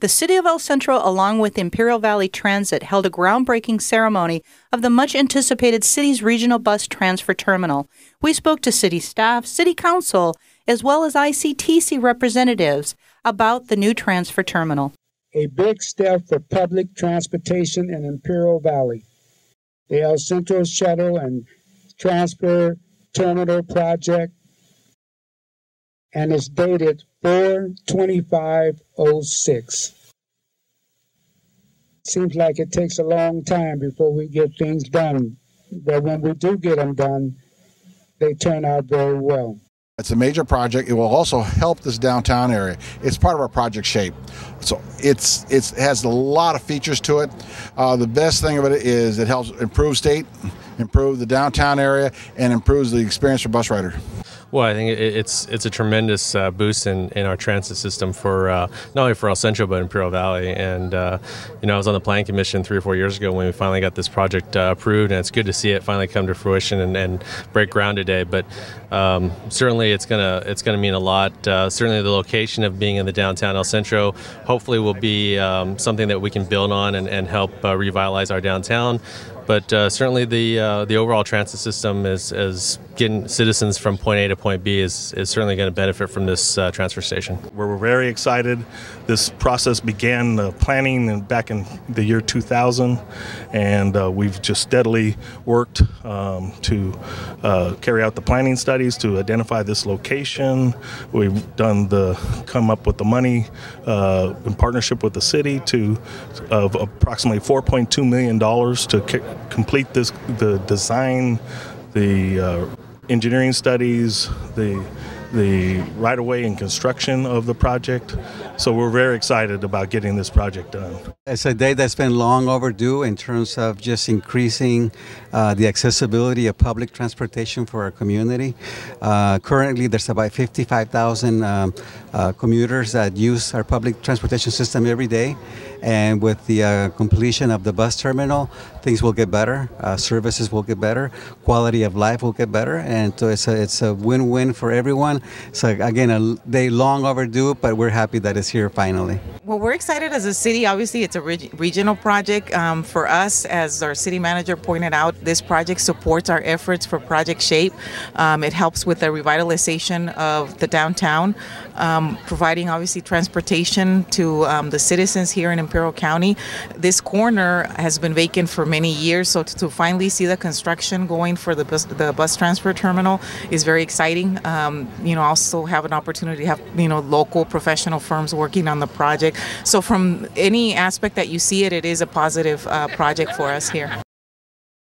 The City of El Centro, along with Imperial Valley Transit, held a groundbreaking ceremony of the much-anticipated city's regional bus transfer terminal. We spoke to city staff, city council, as well as ICTC representatives about the new transfer terminal. A big step for public transportation in Imperial Valley. The El Centro Shuttle and Transfer Terminal Project, and it's dated 4/25/06. Seems like it takes a long time before we get things done, but when we do get them done, they turn out very well. It's a major project. It will also help this downtown area. It's part of our Project Shape. So it has a lot of features to it. The best thing about it is it helps improve the downtown area, and improves the experience for bus riders. Well, I think it's a tremendous boost in our transit system for not only for El Centro but Imperial Valley. And I was on the Planning Commission 3 or 4 years ago when we finally got this project approved, and it's good to see it finally come to fruition and break ground today. But certainly, it's gonna mean a lot. Certainly, the location of being in the downtown El Centro hopefully will be something that we can build on and help revitalize our downtown. But certainly, the overall transit system is getting citizens from point A to point B is certainly going to benefit from this transfer station. We're very excited. This process began the planning back in the year 2000, and we've just steadily worked to carry out the planning studies to identify this location. We've come up with the money in partnership with the city of approximately $4.2 million to complete the design, the engineering studies, the right-of-way and construction of the project. So we're very excited about getting this project done. It's a day that's been long overdue in terms of just increasing the accessibility of public transportation for our community. Currently, there's about 55,000 commuters that use our public transportation system every day. And with the completion of the bus terminal, things will get better, services will get better, quality of life will get better, and so it's a win-win for everyone. So again, a day long overdue, but we're happy that it's here finally. Well, we're excited as a city. Obviously, it's a regional project. For us, as our city manager pointed out, this project supports our efforts for Project Shape. It helps with the revitalization of the downtown, providing obviously transportation to the citizens here in Imperial County. This corner has been vacant for many years, so to finally see the construction going for the bus transfer terminal is very exciting. Also have an opportunity to have local professional firms working on the project. So from any aspect that you see it, it is a positive project for us here.